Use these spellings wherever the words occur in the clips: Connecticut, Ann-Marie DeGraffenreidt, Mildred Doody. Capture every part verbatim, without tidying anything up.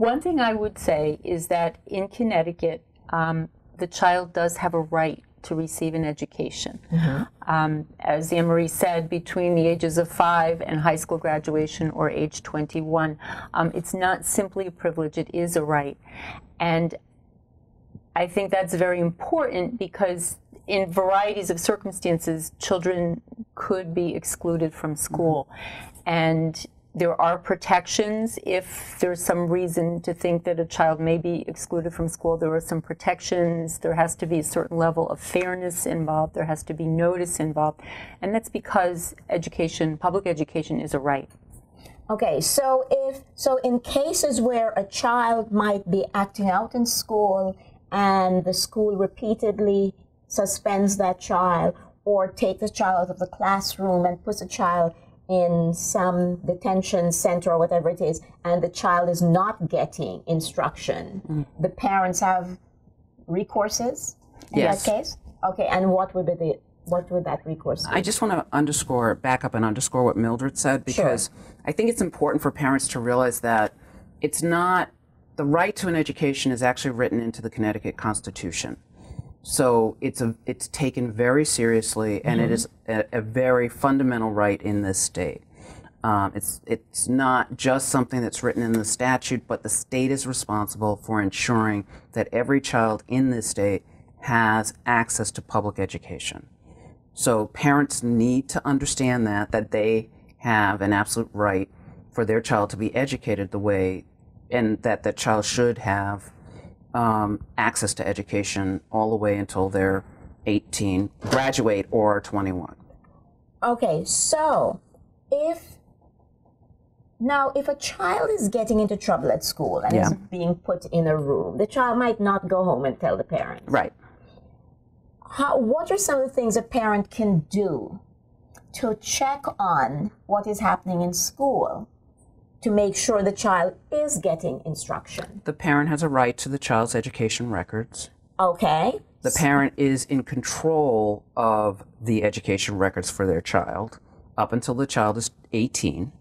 One thing I would say is that in Connecticut, um, the child does have a right to receive an education. Mm-hmm. um, as Ann-Marie said, between the ages of five and high school graduation or age twenty-one. Um, it's not simply a privilege, it is a right. And I think that's very important because in varieties of circumstances, children could be excluded from school. Mm-hmm. And there are protections. If there's some reason to think that a child may be excluded from school, there are some protections. There has to be a certain level of fairness involved. There has to be notice involved. And that's because education, public education, is a right. Okay, so if, so in cases where a child might be acting out in school and the school repeatedly suspends that child or takes the child out of the classroom and puts a child in some detention center or whatever it is, and the child is not getting instruction, mm-hmm. the parents have recourses in yes. that case? Okay, and what would be the, what would that recourse be? I just want to underscore, back up and underscore what Mildred said, because sure. I think it's important for parents to realize that it's not, the right to an education is actually written into the Connecticut Constitution. So it's a, it's taken very seriously, and mm-hmm. it is a, a very fundamental right in this state. Um, it's it's not just something that's written in the statute, but the state is responsible for ensuring that every child in this state has access to public education. So parents need to understand that that they have an absolute right for their child to be educated the way, and that the child should have Um, access to education all the way until they're eighteen, graduate, or twenty-one. Okay, so if, now if a child is getting into trouble at school and yeah. is being put in a room, the child might not go home and tell the parent. Right. How, what are some of the things a parent can do to check on what is happening in school to make sure the child is getting instruction? The parent has a right to the child's education records. Okay. The parent is in control of the education records for their child up until the child is eighteen.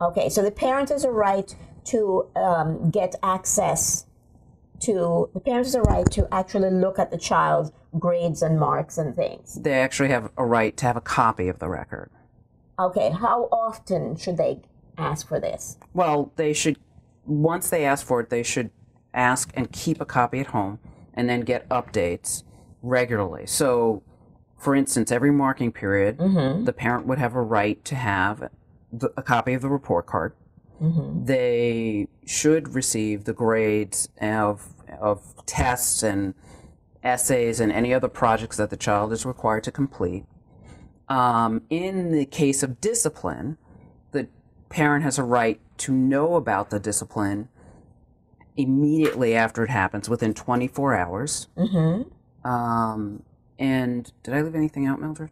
Okay, so the parent has a right to um, get access to, the parent has a right to actually look at the child's grades and marks and things. They actually have a right to have a copy of the record. Okay, how often should they ask for this? Well, they should, once they ask for it, they should ask and keep a copy at home and then get updates regularly. So, for instance, every marking period, mm-hmm. the parent would have a right to have the, a copy of the report card. Mm-hmm. They should receive the grades of, of tests and essays and any other projects that the child is required to complete. Um, in the case of discipline, the parent has a right to know about the discipline immediately after it happens, within twenty-four hours. Mm-hmm. um, and did I leave anything out, Mildred?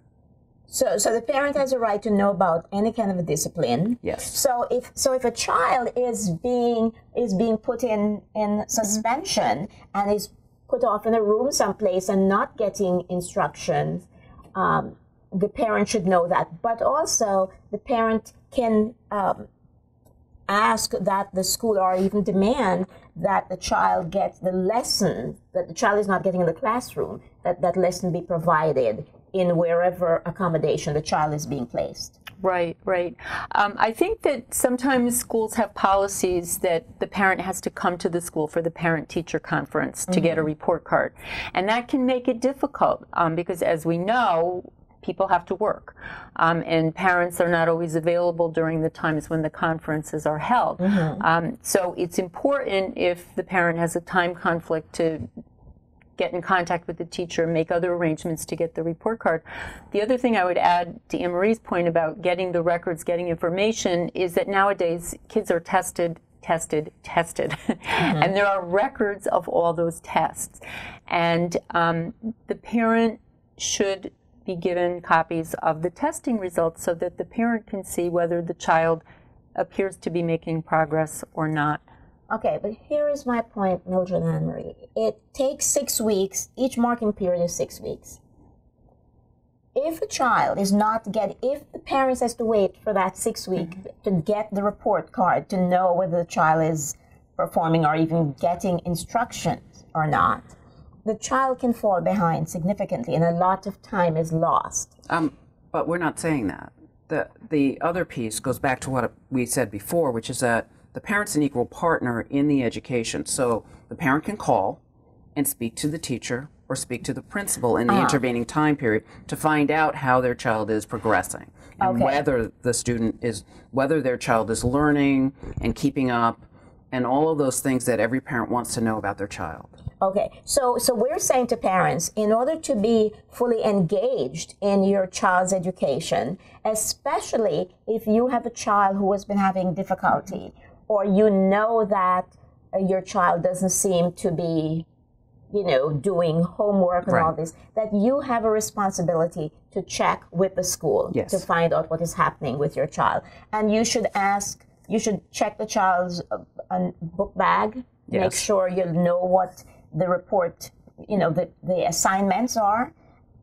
So, so the parent has a right to know about any kind of a discipline. Yes. So if so, if a child is being is being put in in suspension and is put off in a room someplace and not getting instruction, um, the parent should know that. But also, the parent can um, ask that the school, or even demand that the child gets the lesson that the child is not getting in the classroom, that that lesson be provided in wherever accommodation the child is being placed. Right, right. Um, I think that sometimes schools have policies that the parent has to come to the school for the parent-teacher conference to mm-hmm. get a report card. And that can make it difficult um, because, as we know, people have to work, um, and parents are not always available during the times when the conferences are held. Mm-hmm. um, so it's important, if the parent has a time conflict, to get in contact with the teacher, make other arrangements to get the report card. The other thing I would add to Ann-Marie's point about getting the records, getting information, is that nowadays kids are tested, tested, tested. Mm-hmm. And there are records of all those tests. And um, the parent should be given copies of the testing results so that the parent can see whether the child appears to be making progress or not. Okay, but here is my point, Mildred and Ann-Marie. It takes six weeks. Each marking period is six weeks. If a child is not getting, if the parent has to wait for that six week mm-hmm. to get the report card to know whether the child is performing or even getting instructions or not, the child can fall behind significantly, and a lot of time is lost. Um, but we're not saying that. The, the other piece goes back to what we said before, which is that the parent's an equal partner in the education. So the parent can call and speak to the teacher or speak to the principal in the uh-huh. intervening time period to find out how their child is progressing and okay. whether the student is, whether their child is learning and keeping up and all of those things that every parent wants to know about their child. Okay, so, so we're saying to parents, in order to be fully engaged in your child's education, especially if you have a child who has been having difficulty, or you know that uh, your child doesn't seem to be, you know, doing homework and right. all this, that you have a responsibility to check with the school yes. to find out what is happening with your child. And you should ask, you should check the child's uh, uh, book bag, yes. make sure you know what the report, you know, the, the assignments are,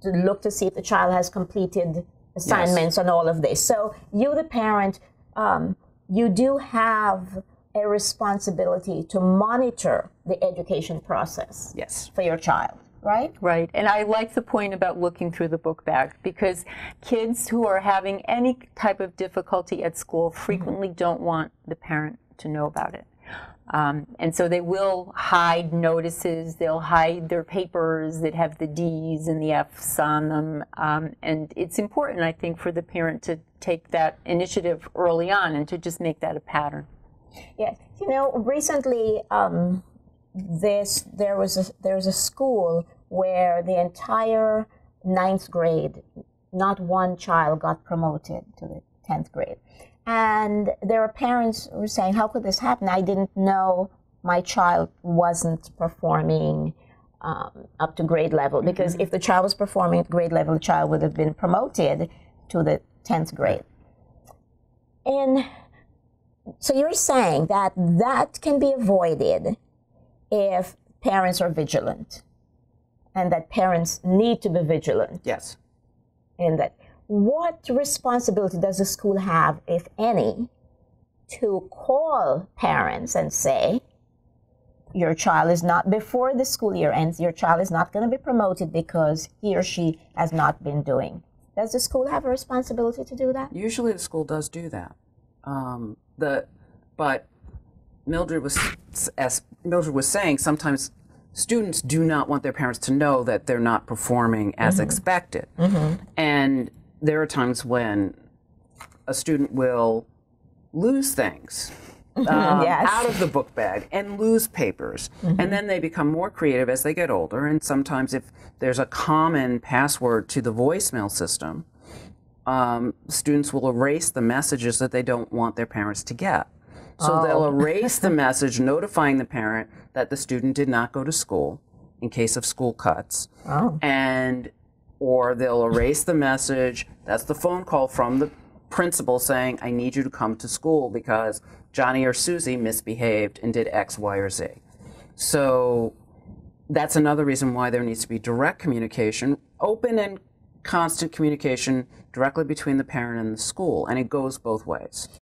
to look to see if the child has completed assignments yes. on all of this. So you, the parent, um, you do have a responsibility to monitor the education process yes. for your child, right? Right, and I like the point about looking through the book bag, because kids who are having any type of difficulty at school frequently mm-hmm. don't want the parent to know about it. Um, and so they will hide notices, they'll hide their papers that have the D's and the F's on them, um, and it's important, I think, for the parent to take that initiative early on and to just make that a pattern. Yes, you know, recently um, this there was a, there was a school where the entire ninth grade, not one child got promoted to the tenth grade, and there are parents who were saying, "How could this happen? I didn't know my child wasn't performing um, up to grade level." Because mm-hmm. if the child was performing at grade level, the child would have been promoted to the tenth grade. And so you're saying that that can be avoided if parents are vigilant, and that parents need to be vigilant. Yes. And that what responsibility does the school have, if any, to call parents and say, your child is not, before the school year ends, your child is not going to be promoted because he or she has not been doing. Does the school have a responsibility to do that? Usually the school does do that. Um, the, but Mildred was, as Mildred was saying, sometimes students do not want their parents to know that they're not performing as mm-hmm. expected. Mm-hmm. And there are times when a student will lose things um, yes. out of the book bag and lose papers. Mm-hmm. And then they become more creative as they get older. And sometimes if there's a common password to the voicemail system, Um, students will erase the messages that they don't want their parents to get. So oh. they'll erase the message notifying the parent that the student did not go to school in case of school cuts. Oh. And, or they'll erase the message, that's the phone call from the principal saying, I need you to come to school because Johnny or Susie misbehaved and did X, Y, or Z. So that's another reason why there needs to be direct communication, open and constant communication directly between the parent and the school, and it goes both ways.